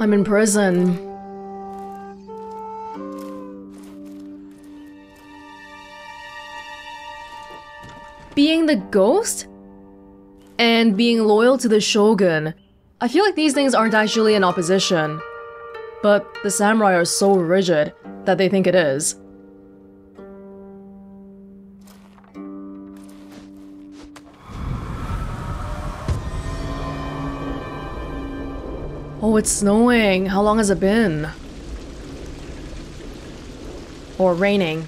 I'm in prison. Being the ghost? And being loyal to the shogun. I feel like these things aren't actually in opposition. But the samurai are so rigid that they think it is. Oh, it's snowing. How long has it been? Or raining.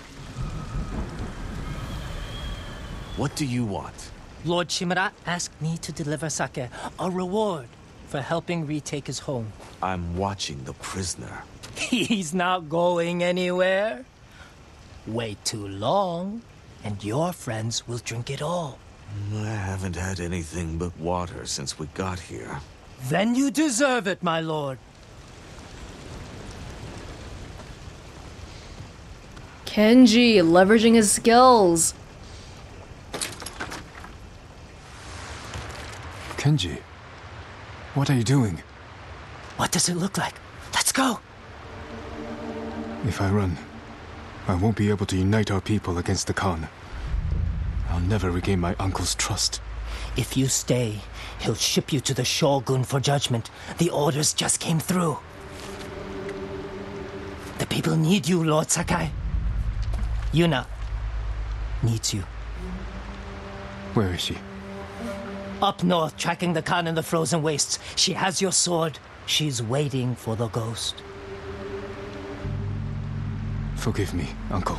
What do you want? Lord Shimura asked me to deliver sake, a reward for helping retake his home. I'm watching the prisoner. He's not going anywhere. Wait too long, and your friends will drink it all. I haven't had anything but water since we got here. Then you deserve it, my lord. Kenji, leveraging his skills. Kenji, what are you doing? What does it look like? Let's go! If I run, I won't be able to unite our people against the Khan. I'll never regain my uncle's trust. If you stay, he'll ship you to the Shogun for judgment. The orders just came through. The people need you, Lord Sakai. Yuna needs you. Where is she? Up north, tracking the Khan in the frozen wastes. She has your sword. She's waiting for the ghost. Forgive me, Uncle.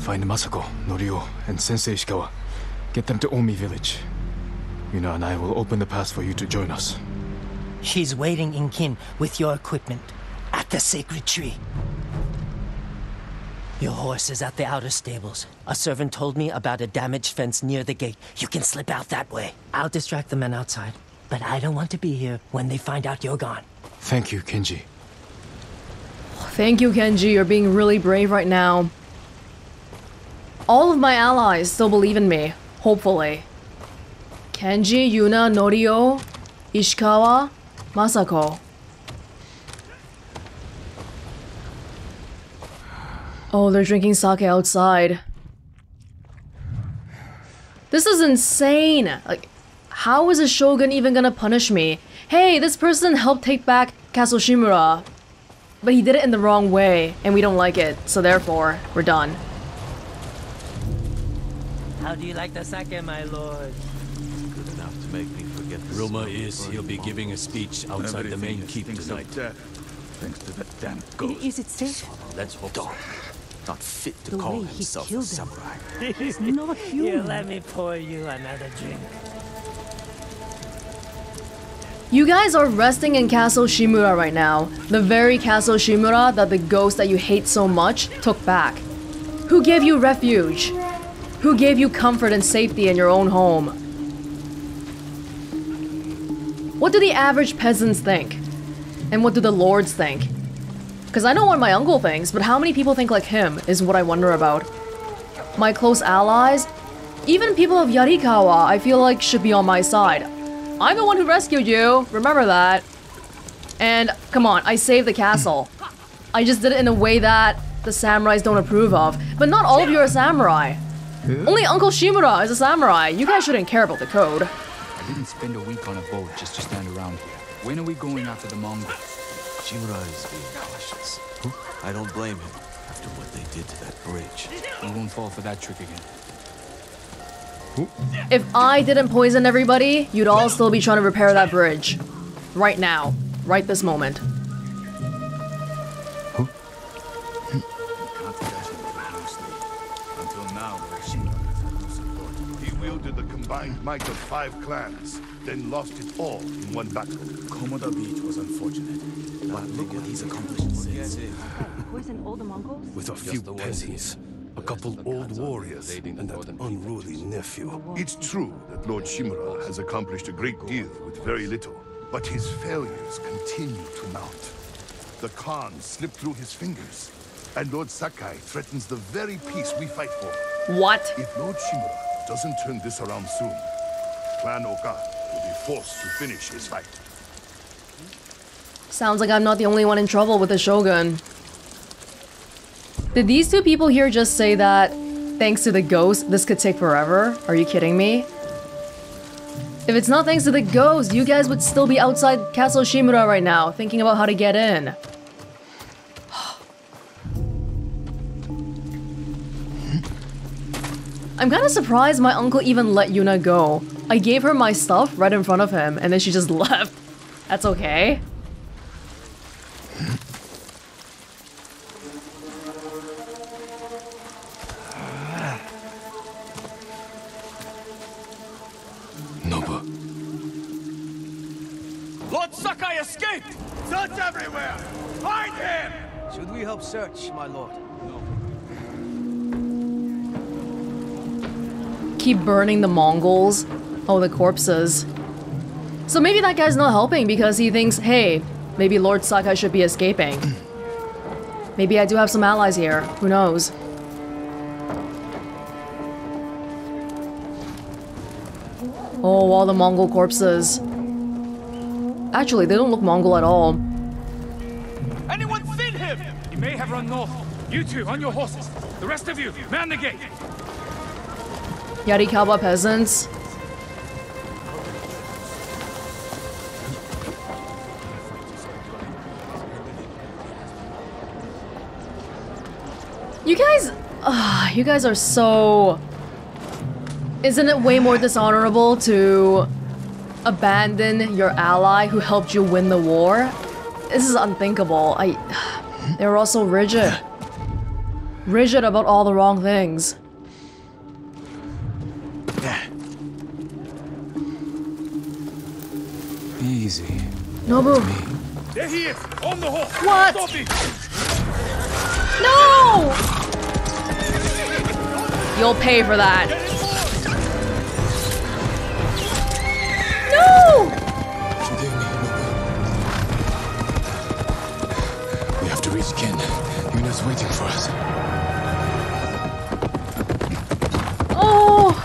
Find Masako, Norio, and Sensei Ishikawa. Get them to Omi Village. Yuna and I will open the pass for you to join us. She's waiting in Kin with your equipment at the sacred tree. Your horse is at the outer stables. A servant told me about a damaged fence near the gate. You can slip out that way. I'll distract the men outside, but I don't want to be here when they find out you're gone. Thank you, Kenji. Thank you, Kenji. You're being really brave right now. All of my allies still believe in me, hopefully. Kenji, Yuna, Norio, Ishikawa, Masako. Oh, they're drinking sake outside. This is insane! Like, how is a shogun even gonna punish me? Hey, this person helped take back Castle Shimura, but he did it in the wrong way, and we don't like it, so therefore, we're done. How do you like the sake, my lord? Good enough to make me forget the rumor is he'll be giving a speech outside the main keep tonight. Thanks to that damn ghost. Is it safe? Let's hope so. Not fit to call himself a samurai. He's not human. Here, let me pour you another drink. You guys are resting in Castle Shimura right now. The very Castle Shimura that the ghost that you hate so much took back. Who gave you refuge? Who gave you comfort and safety in your own home? What do the average peasants think? And what do the lords think? Because I know what my uncle thinks, but how many people think like him is what I wonder about. My close allies, even people of Yarikawa, I feel like should be on my side. I'm the one who rescued you, remember that. And come on, I saved the castle. I just did it in a way that the samurais don't approve of, but not all of you are samurai. Only Uncle Shimura is a samurai. You guys shouldn't care about the code. I didn't spend a week on a boat just to stand around here. When are we going after the Mongols? Shimura is being cautious. Huh? I don't blame him after what they did to that bridge. We won't fall for that trick again. If I didn't poison everybody, you'd all still be trying to repair that bridge. Right now. Right this moment. Might of 5 clans, then lost it all in one battle. Komoda Beach was unfortunate, but look what he's accomplished since. With a few peasants, a couple old warriors, and that unruly nephew. It's true that Lord Shimura has accomplished a great deal with very little, but his failures continue to mount. The Khan slipped through his fingers, and Lord Sakai threatens the very peace we fight for. What? If Lord Shimura doesn't turn this around soon, Clan Oka will be forced to finish his fight. Sounds like I'm not the only one in trouble with the Shogun. Did these two people here just say that, thanks to the ghost, this could take forever? Are you kidding me? If it's not thanks to the ghost, you guys would still be outside Castle Shimura right now, thinking about how to get in. I'm kind of surprised my uncle even let Yuna go. I gave her my stuff right in front of him, and then she just left. That's okay. Nobu. Lord Sakai escaped! Search everywhere! Find him! Should we help search, my lord? No. Keep burning the Mongols. Oh, the corpses. So maybe that guy's not helping because he thinks, hey, maybe Lord Sakai should be escaping. Maybe I do have some allies here. Who knows? Oh, all the Mongol corpses. Actually, they don't look Mongol at all. Anyone seen him? He may have run north. You two, on your horses. The rest of you, man the gate. Yarikawa peasants. You guys are so... Isn't it way more dishonorable to abandon your ally who helped you win the war? This is unthinkable. They were all so rigid. Rigid about all the wrong things. Easy. Nobu. There he is, on the horse. What? No! You'll pay for that. No! We have to reach Ken. Yuna's waiting for us. Oh!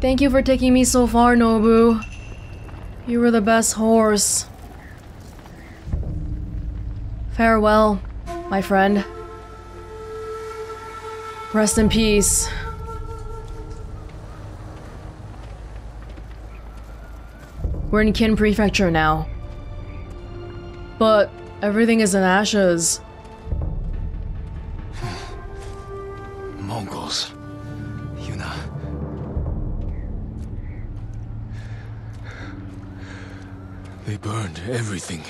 Thank you for taking me so far, Nobu. You were the best horse. Farewell, my friend. Rest in peace. We're in Kin Prefecture now. But everything is in ashes. Mongols. Yuna. They burned everything.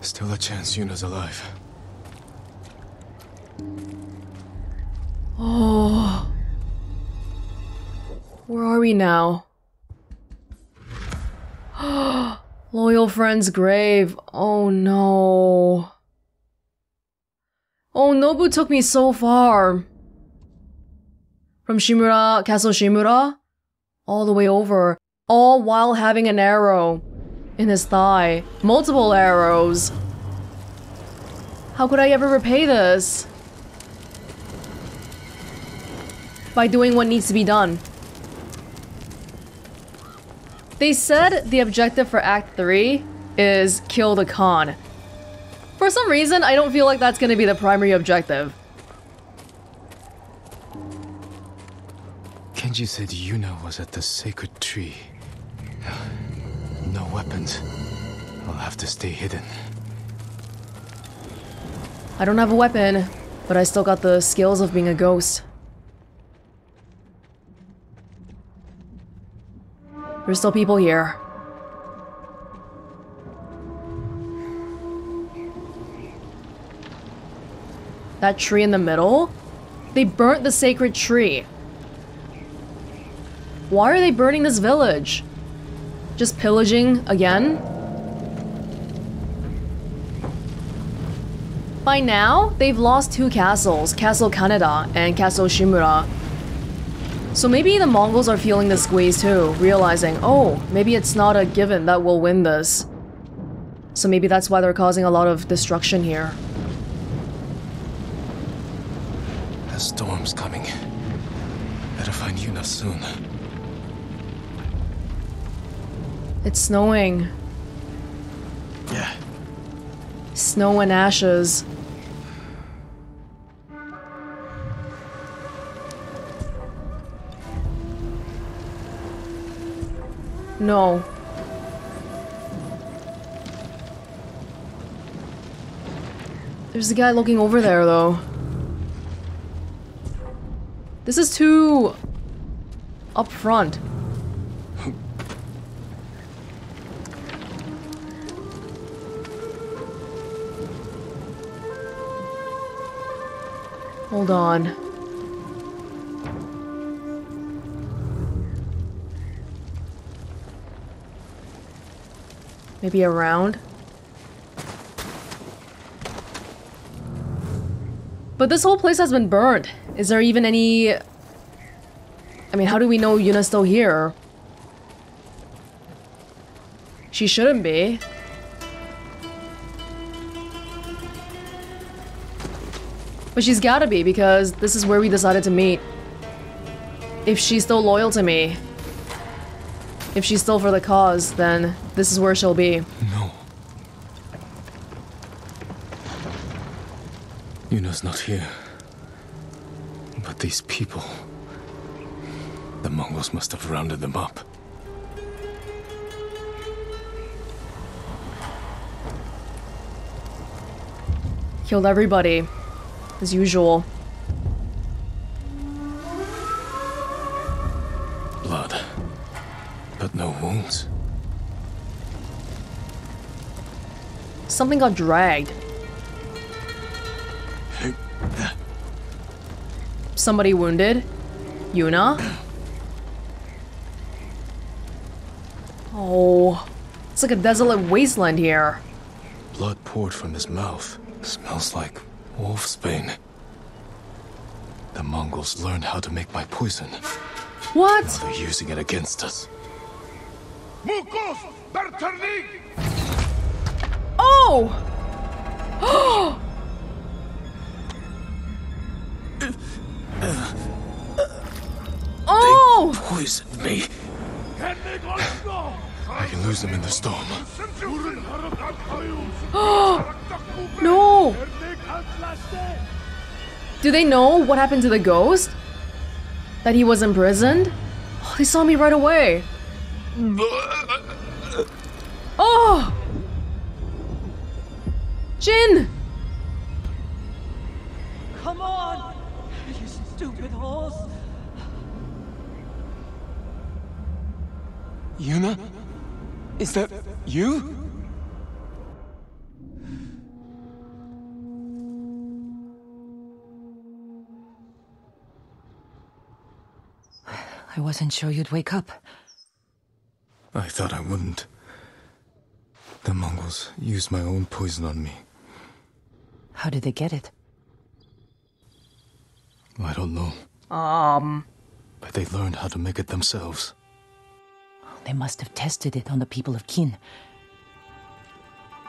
Still a chance Yuna's alive. Oh. Where are we now? Loyal friend's grave. Oh no. Oh, Nobu took me so far. From Shimura, Castle Shimura, all the way over. All while having an arrow in his thigh. Multiple arrows. How could I ever repay this? By doing what needs to be done. They said the objective for Act 3 is kill the Khan. For some reason, I don't feel like that's gonna be the primary objective. Kenji said Yuna was at the sacred tree. No weapons. I'll have to stay hidden. I don't have a weapon, but I still got the skills of being a ghost. There's still people here. That tree in the middle? They burnt the sacred tree. Why are they burning this village? Just pillaging again? By now, they've lost two castles, Castle Kaneda and Castle Shimura. So maybe the Mongols are feeling the squeeze too, realizing, oh, maybe it's not a given that we'll win this. So maybe that's why they're causing a lot of destruction here. The storm's coming. Better find Yuna soon. It's snowing. Yeah. Snow and ashes. No. There's a guy looking over there, though. This is too... up front. Hold on. Maybe around? But this whole place has been burned. Is there even any... I mean, how do we know Yuna's still here? She shouldn't be. But she's gotta be, because this is where we decided to meet. If she's still loyal to me. If she's still for the cause, then this is where she'll be. No. Yuna's not here. But these people... The Mongols must have rounded them up. Killed everybody. As usual. Something got dragged. Somebody wounded? Yuna? Oh, it's like a desolate wasteland here. Blood poured from his mouth. Smells like Wolfsbane. The Mongols learned how to make my poison. What? Now they're using it against us. Oh! Oh! They poisoned me. I can lose them in the storm. No! Do they know what happened to the ghost? That he was imprisoned? Oh, they saw me right away. Oh! Jin! Come on, you stupid horse! Yuna? Is that you? I wasn't sure you'd wake up. I thought I wouldn't. The Mongols used my own poison on me. How did they get it? I don't know. But they learned how to make it themselves. They must have tested it on the people of Kin.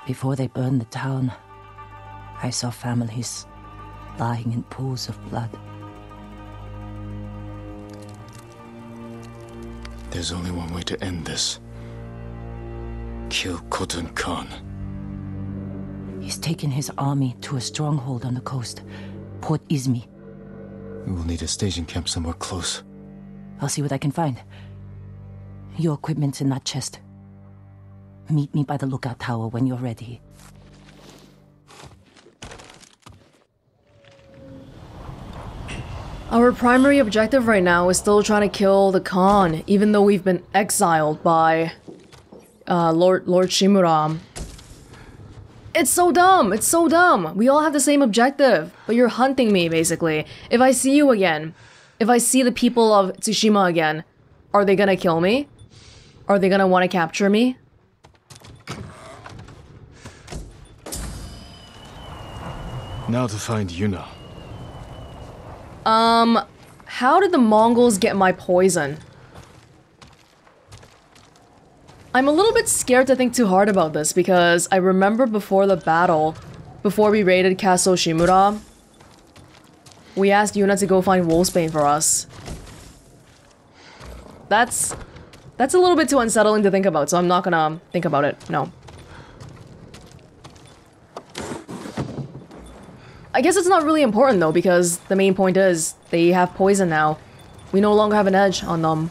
Before they burned the town, I saw families lying in pools of blood. There's only one way to end this. Kill Khotun Khan. He's taken his army to a stronghold on the coast, Port Izmi. We will need a staging camp somewhere close. I'll see what I can find. Your equipment's in that chest. Meet me by the lookout tower when you're ready. Our primary objective right now is still trying to kill the Khan, even though we've been exiled by Lord Shimura. It's so dumb! It's so dumb! We all have the same objective, but you're hunting me, basically. If I see you again, if I see the people of Tsushima again, are they gonna kill me? Are they gonna want to capture me? Now to find Yuna. How did the Mongols get my poison? I'm a little bit scared to think too hard about this because I remember before the battle, before we raided Castle Shimura, we asked Yuna to go find Wolfsbane for us. That's a little bit too unsettling to think about, so I'm not gonna think about it, no. I guess it's not really important though, because the main point is they have poison now. We no longer have an edge on them.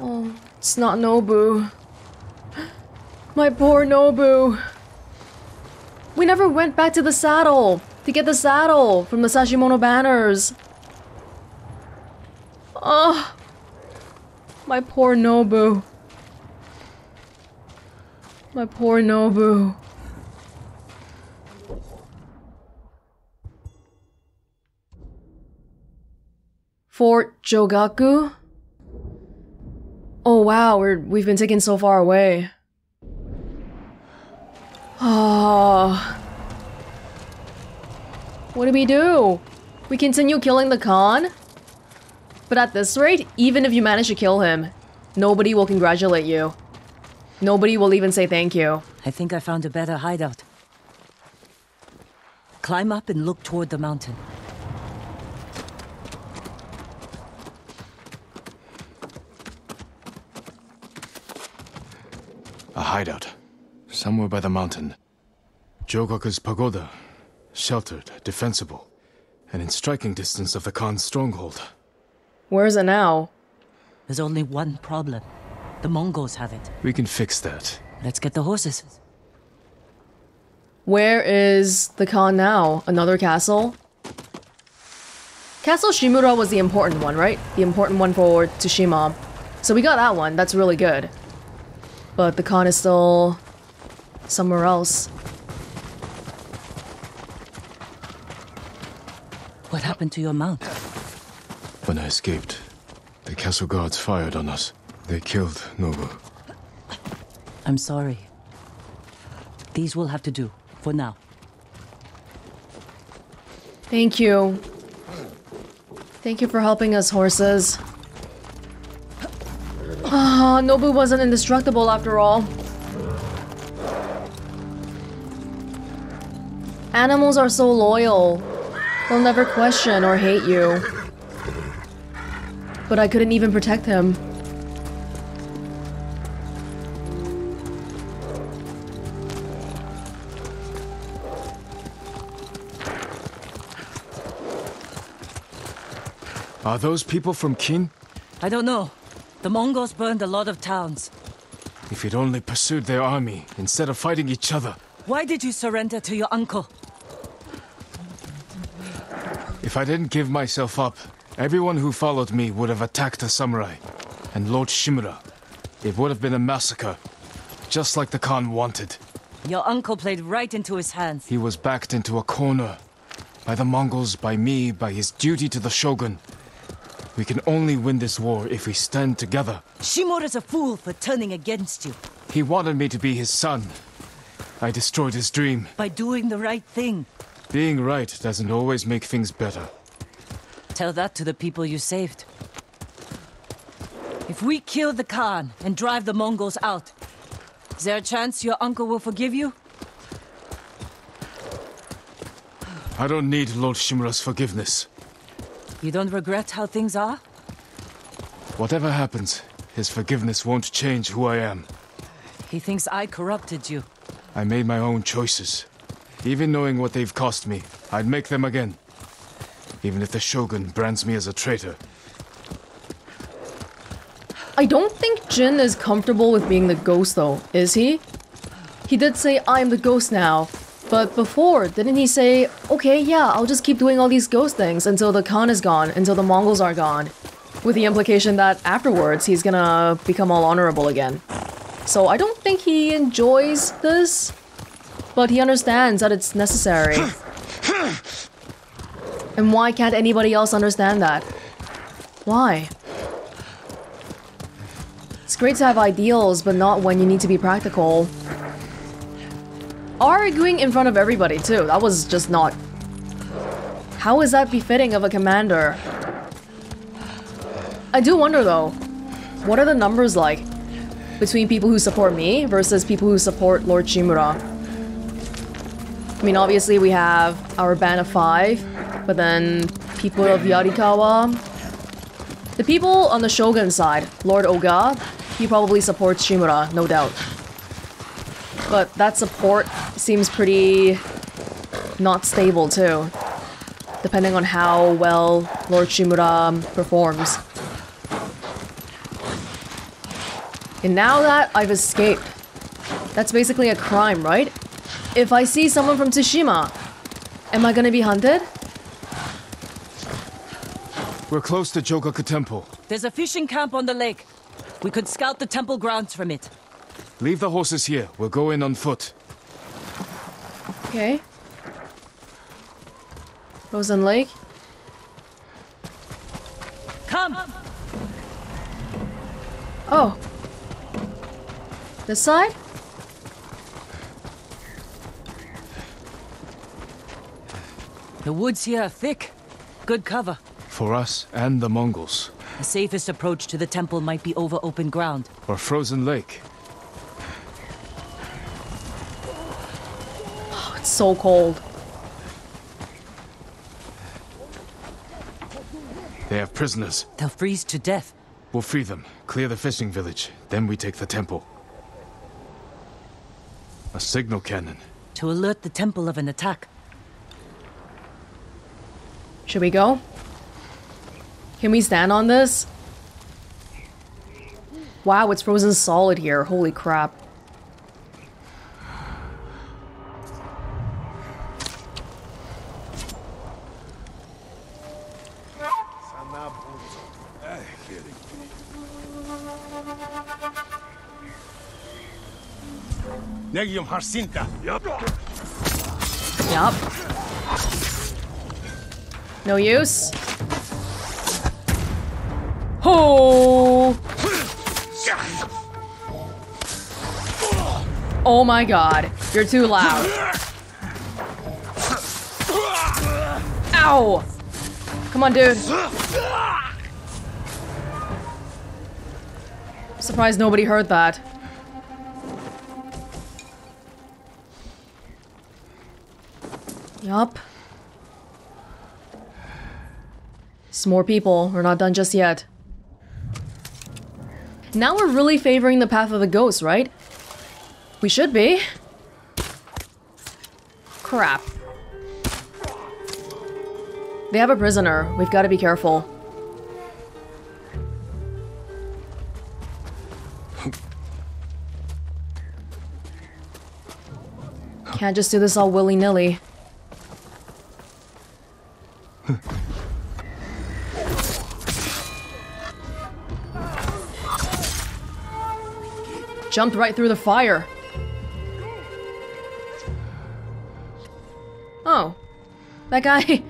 Oh, it's not Nobu. My poor Nobu. We never went back to the saddle to get the saddle from the Sashimono banners. Oh. My poor Nobu. My poor Nobu. Fort Jogaku? Oh wow, we've been taken so far away. Oh. What do? We continue killing the Khan? But at this rate, even if you manage to kill him, nobody will congratulate you. Nobody will even say thank you. I think I found a better hideout. Climb up and look toward the mountain. A hideout. Somewhere by the mountain. Jogaku's pagoda. Sheltered, defensible, and in striking distance of the Khan's stronghold. Where is it now? There's only one problem. The Mongols have it. We can fix that. Let's get the horses. Where is the Khan now? Another castle? Castle Shimura was the important one, right? The important one for Tsushima. So we got that one. That's really good. But the Khan is still somewhere else. What happened to your mount? When I escaped, the castle guards fired on us. They killed Nobu. I'm sorry. These will have to do, for now. Thank you. Thank you for helping us, horses. Ah, Nobu wasn't indestructible after all. Animals are so loyal. They'll never question or hate you. But I couldn't even protect him. Are those people from Kin? I don't know. The Mongols burned a lot of towns. If you'd only pursued their army instead of fighting each other. Why did you surrender to your uncle? If I didn't give myself up, everyone who followed me would have attacked a samurai and Lord Shimura. It would have been a massacre, just like the Khan wanted. Your uncle played right into his hands. He was backed into a corner. By the Mongols, by me, by his duty to the Shogun. We can only win this war if we stand together. Shimura's a fool for turning against you. He wanted me to be his son. I destroyed his dream. By doing the right thing. Being right doesn't always make things better. Tell that to the people you saved. If we kill the Khan and drive the Mongols out, is there a chance your uncle will forgive you? I don't need Lord Shimura's forgiveness. You don't regret how things are? Whatever happens, his forgiveness won't change who I am. He thinks I corrupted you. I made my own choices. Even knowing what they've cost me, I'd make them again. Even if the Shogun brands me as a traitor. I don't think Jin is comfortable with being the ghost though, is he? He did say, I'm the ghost now. But before, didn't he say, okay, yeah, I'll just keep doing all these ghost things until the Khan is gone, until the Mongols are gone. With the implication that afterwards, he's gonna become all honorable again. So I don't think he enjoys this, but he understands that it's necessary. And why can't anybody else understand that? Why? It's great to have ideals, but not when you need to be practical. Arguing in front of everybody too, that was just not... How is that befitting of a commander? I do wonder though, what are the numbers like between people who support me versus people who support Lord Shimura? I mean, obviously we have our band of 5, but then people of Yarikawa. The people on the Shogun side, Lord Oga, he probably supports Shimura, no doubt. But that support seems pretty not stable too, depending on how well Lord Shimura performs. And now that I've escaped, that's basically a crime, right? If I see someone from Tsushima, am I gonna be hunted? We're close to Jogaku Temple. There's a fishing camp on the lake. We could scout the temple grounds from it. Leave the horses here. We'll go in on foot. Okay. Rosen Lake. Come! Oh. This side? The woods here are thick. Good cover. For us and the Mongols. The safest approach to the temple might be over open ground. Or Frozen Lake. So cold. They have prisoners. They'll freeze to death. We'll free them, clear the fishing village, then we take the temple. A signal cannon. To alert the temple of an attack. Should we go? Can we stand on this? Wow, it's frozen solid here. Holy crap. Negium Harsinta. Yup. No use. Oh. Oh my god. You're too loud. Ow. Come on, dude. Surprised nobody heard that. Yup. Some more people. We're not done just yet. Now we're really favoring the path of the ghost, right? We should be. Crap. They have a prisoner. We've got to be careful. Can't just do this all willy-nilly. Jumped right through the fire. Oh. That guy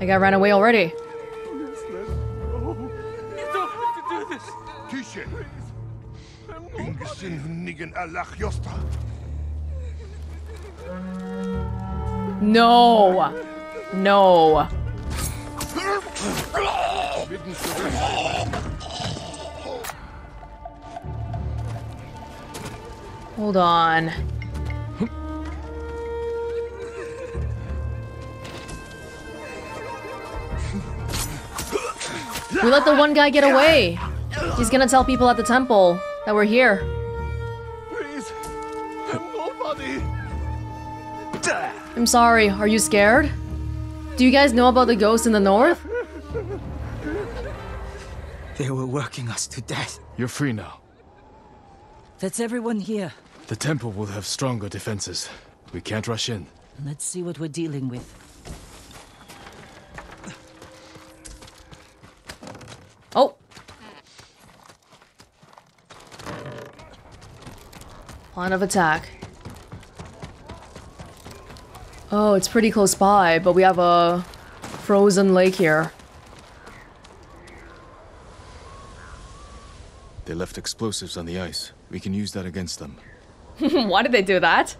ran away already. No. No. Hold on. We let the one guy get away. He's gonna tell people at the temple that we're here. Please, I'm nobody. I'm sorry, are you scared? Do you guys know about the ghosts in the north? They were working us to death. You're free now. That's everyone here. The temple will have stronger defenses. We can't rush in. Let's see what we're dealing with. Oh! Plan of attack. Oh, it's pretty close by, but we have a frozen lake here. They left explosives on the ice. We can use that against them. Why did they do that?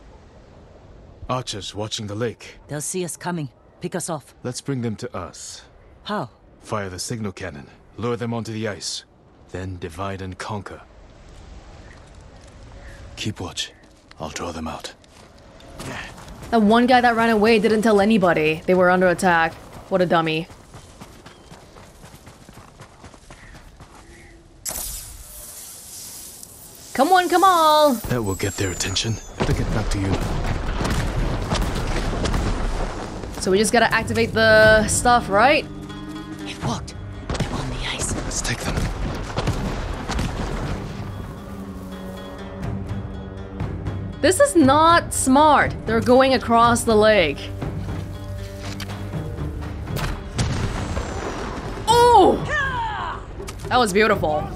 Archers watching the lake. They'll see us coming. Pick us off. Let's bring them to us. How? Fire the signal cannon. Lure them onto the ice. Then divide and conquer. Keep watch. I'll draw them out. That one guy that ran away didn't tell anybody they were under attack. What a dummy. Come one, come all! That will get their attention. To get back to you. So we just gotta activate the stuff, right? It worked. They were on the ice. Let's take them. This is not smart. They're going across the lake. Oh! That was beautiful.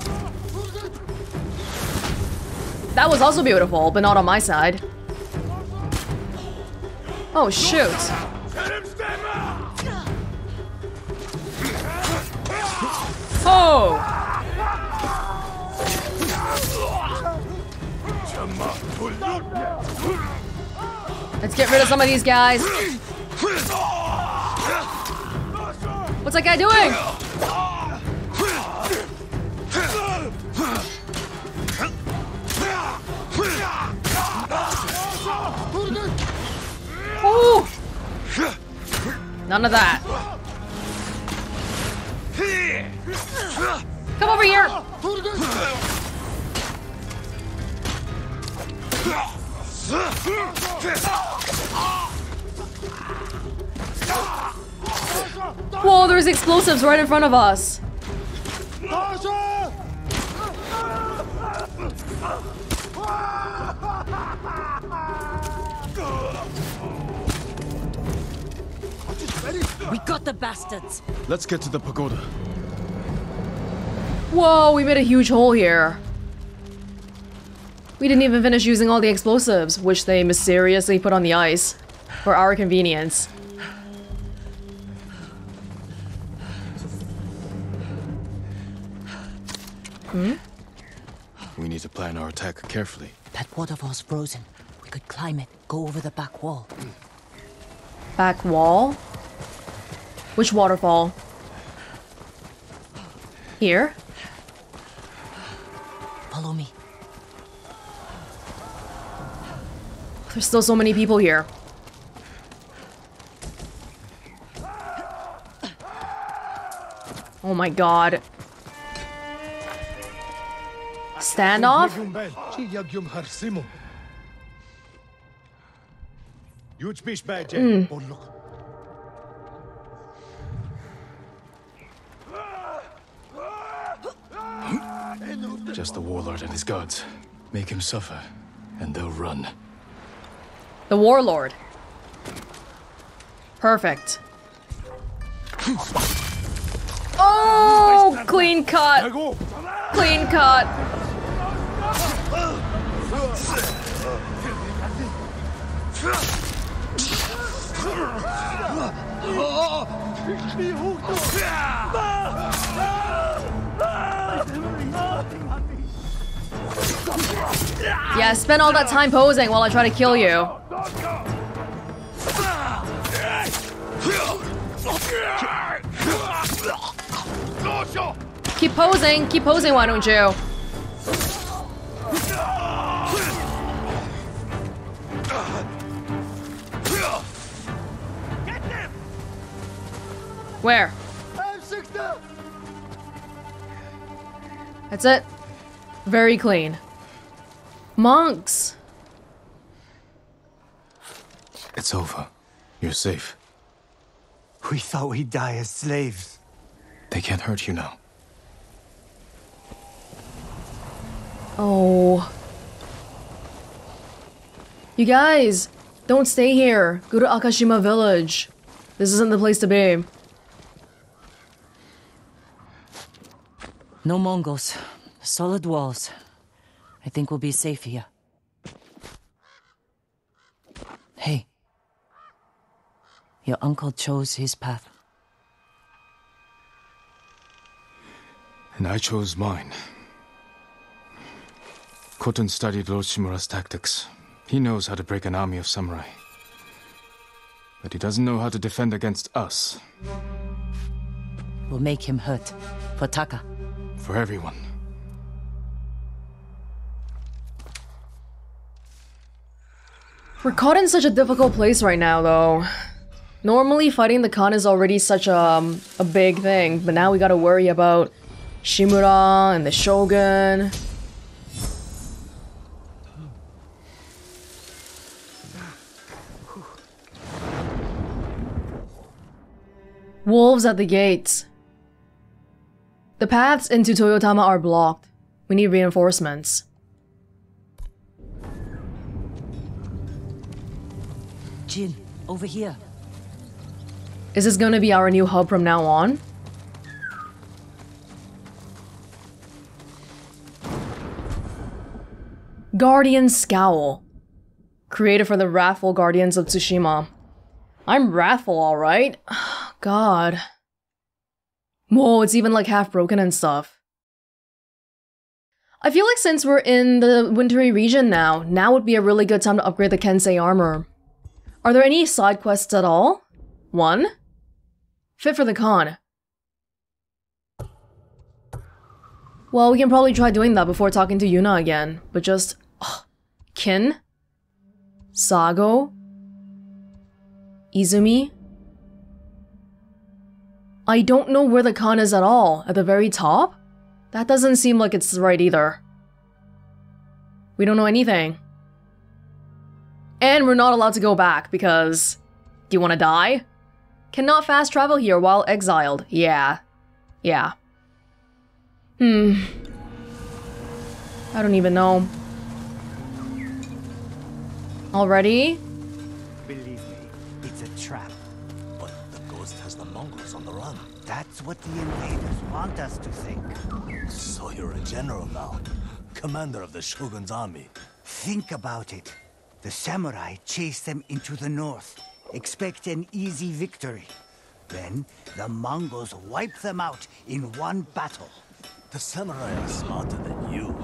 That was also beautiful, but not on my side. Oh, shoot. Oh! Let's get rid of some of these guys. What's that guy doing? Ooh. None of that. Come over here. Whoa, there's explosives right in front of us. We got the bastards. Let's get to the pagoda. Whoa, we made a huge hole here. We didn't even finish using all the explosives, which they mysteriously put on the ice for our convenience. Hmm? We need to plan our attack carefully. That waterfall's frozen. We could climb it, go over the back wall. Back wall? Which waterfall? Here? Follow me. There's still so many people here. Oh my god. Standoff? Mm. Just the warlord and his guards. Make him suffer, and they'll run. The warlord. Perfect. Oh, clean cut. Clean cut. Yeah, spend all that time posing while I try to kill you. Keep posing, why don't you? Where? That's it. Very clean. Monks! It's over. You're safe. We thought we'd die as slaves. They can't hurt you now. Oh. You guys, don't stay here. Go to Akashima Village. This isn't the place to be. No Mongols. Solid walls. I think we'll be safe here. Hey. Your uncle chose his path. And I chose mine. Khotun studied Lord Shimura's tactics. He knows how to break an army of samurai. But he doesn't know how to defend against us. We'll make him hurt. For Taka. For everyone. We're caught in such a difficult place right now, though. Normally, fighting the Khan is already such a big thing, but now we gotta worry about Shimura and the Shogun. Wolves at the gates. The paths into Toyotama are blocked. We need reinforcements. Jin, over here. Is this gonna be our new hub from now on? Guardian Scowl. Created for the wrathful guardians of Tsushima. I'm wrathful, alright. God. Whoa, it's even like half broken and stuff. I feel like since we're in the wintry region now, now would be a really good time to upgrade the Kensei armor. Are there any side quests at all? One? Fit for the Khan. Well, we can probably try doing that before talking to Yuna again, but just... Ugh. Kin? Sago? Izumi? I don't know where the Khan is at all. At the very top? That doesn't seem like it's right either. We don't know anything. And we're not allowed to go back because... Do you want to die? Cannot fast travel here while exiled. Yeah. Yeah. I don't even know. Already? Believe me, it's a trap. But the ghost has the Mongols on the run. That's what the invaders want us to think. So you're a general now. Commander of the Shogun's army. Think about it. The samurai chased them into the north. Expect an easy victory. Then, the Mongols wipe them out in one battle. The samurai are smarter than you.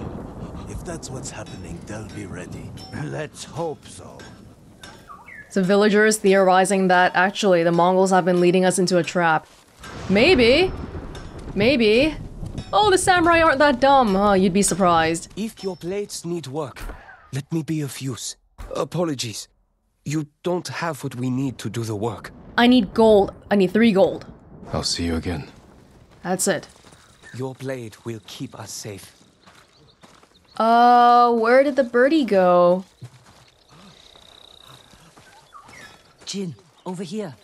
If that's what's happening, they'll be ready. Let's hope so. So villagers theorizing that actually the Mongols have been leading us into a trap. Maybe. Maybe. Oh, the samurai aren't that dumb. Oh, you'd be surprised. If your blades need work, let me be of use. Apologies. You don't have what we need to do the work. I need gold. I need 3 gold. I'll see you again. That's it. Your blade will keep us safe. Where did the birdie go? Jin, over here.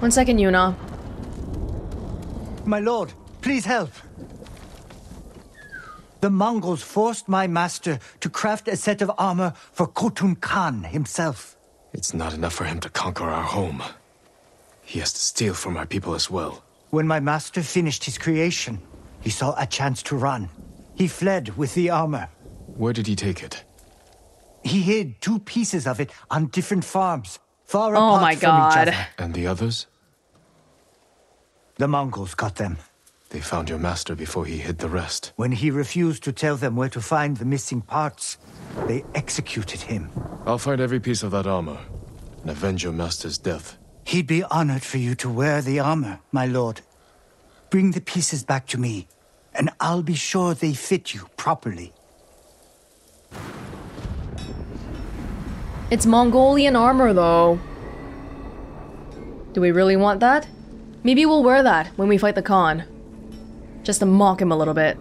1 second, Yuna. My lord, please help. the Mongols forced my master to craft a set of armor for Khotun Khan himself. It's not enough for him to conquer our home. He has to steal from our people as well. When my master finished his creation, he saw a chance to run. He fled with the armor. Where did he take it? He hid two pieces of it on different farms, far apart from each other. And the others? The Mongols got them. They found your master before he hid the rest. When he refused to tell them where to find the missing parts, they executed him. I'll find every piece of that armor and avenge your master's death. He'd be honored for you to wear the armor, my lord. Bring the pieces back to me, and I'll be sure they fit you properly. It's Mongolian armor, though. Do we really want that? Maybe we'll wear that when we fight the Khan. Just to mock him a little bit.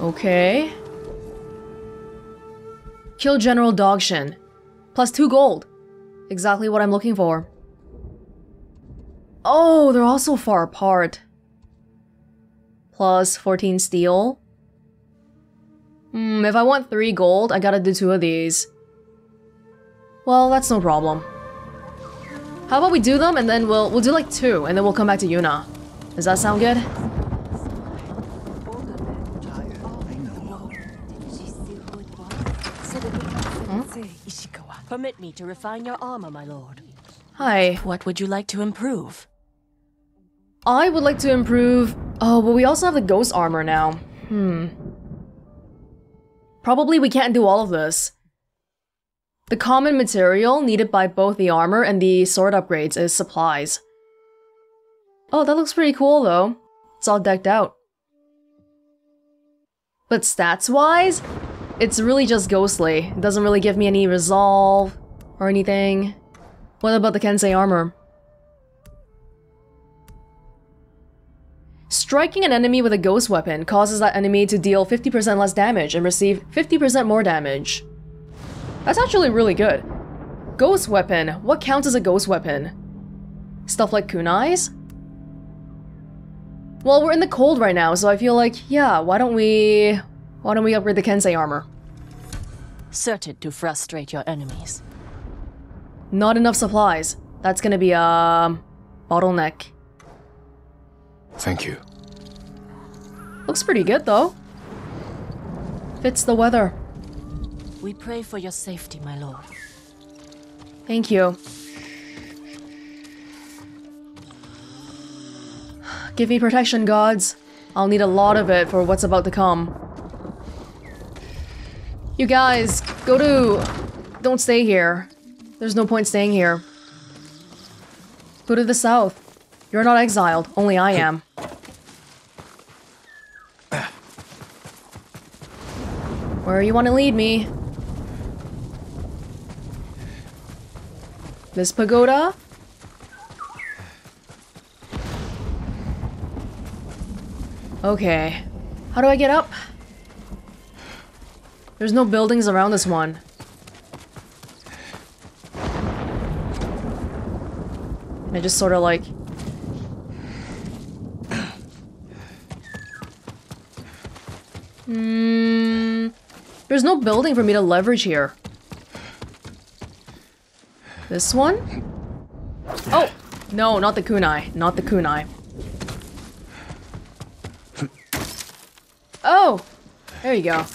Okay. Kill General Dogshin. Plus 2 gold. Exactly what I'm looking for. Oh, they're all so far apart. Plus 14 steel. If I want 3 gold, I gotta do 2 of these. Well, that's no problem. How about we do them and then we'll do like 2 and then we'll come back to Yuna. Does that sound good? Hmm? Permit me to refine your armor, my lord. Hi. What would you like to improve? I would like to improve... Oh, but we also have the ghost armor now. Probably we can't do all of this. The common material needed by both the armor and the sword upgrades is supplies. Oh, that looks pretty cool though. It's all decked out. But stats-wise, it's really just ghostly. It doesn't really give me any resolve or anything. What about the Kensei armor? Striking an enemy with a ghost weapon causes that enemy to deal 50% less damage and receive 50% more damage. That's actually really good. Ghost weapon. What counts as a ghost weapon? Stuff like kunais? Well, we're in the cold right now, so I feel like, yeah, why don't we upgrade the Kensei armor? Certain to frustrate your enemies. Not enough supplies. That's gonna be a bottleneck. Thank you. Looks pretty good, though. Fits the weather. We pray for your safety, my lord. Thank you. Give me protection, gods. I'll need a lot of it for what's about to come. You guys, go to... Don't stay here. There's no point staying here. Go to the south. You're not exiled, only I am. Where you want to lead me? This pagoda? Okay. How do I get up? There's no buildings around this one. And I just sort of like... There's no building for me to leverage here. This one? Oh! No, not the kunai. Not the kunai. Oh! There you go.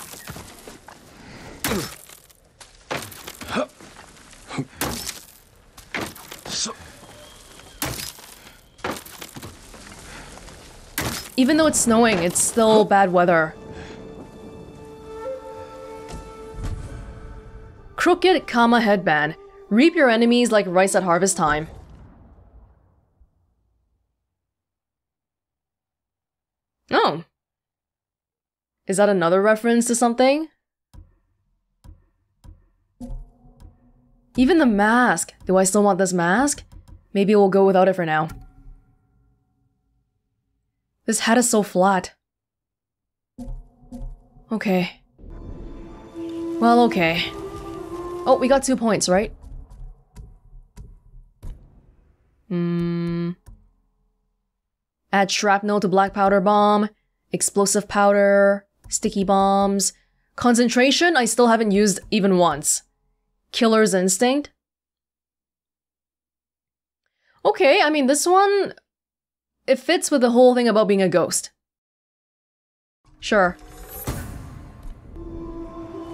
Even though it's snowing, it's still bad weather. Crooked Kama headband. Reap your enemies like rice at harvest time. Oh. Is that another reference to something? Even the mask. Do I still want this mask? Maybe we'll go without it for now. This hat is so flat. Okay. Well, okay. Oh, we got 2 points, right? Add shrapnel to black powder bomb. explosive powder, sticky bombs. Concentration, I still haven't used even once. Killer's Instinct. Okay, I mean, this one, it fits with the whole thing about being a ghost. Sure.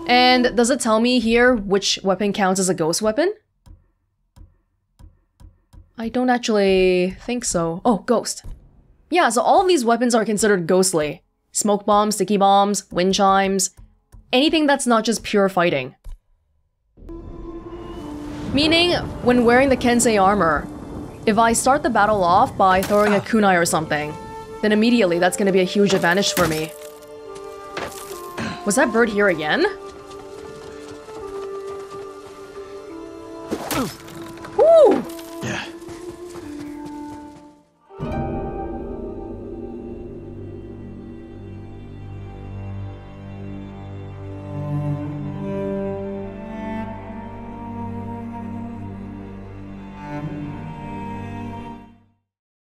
And does it tell me here which weapon counts as a ghost weapon? I don't actually think so. Oh, ghost. Yeah, so all of these weapons are considered ghostly. Smoke bombs, sticky bombs, wind chimes, anything that's not just pure fighting. Meaning, when wearing the Kensei armor, if I start the battle off by throwing a kunai or something, then immediately that's gonna be a huge advantage for me. Was that bird here again? Woo!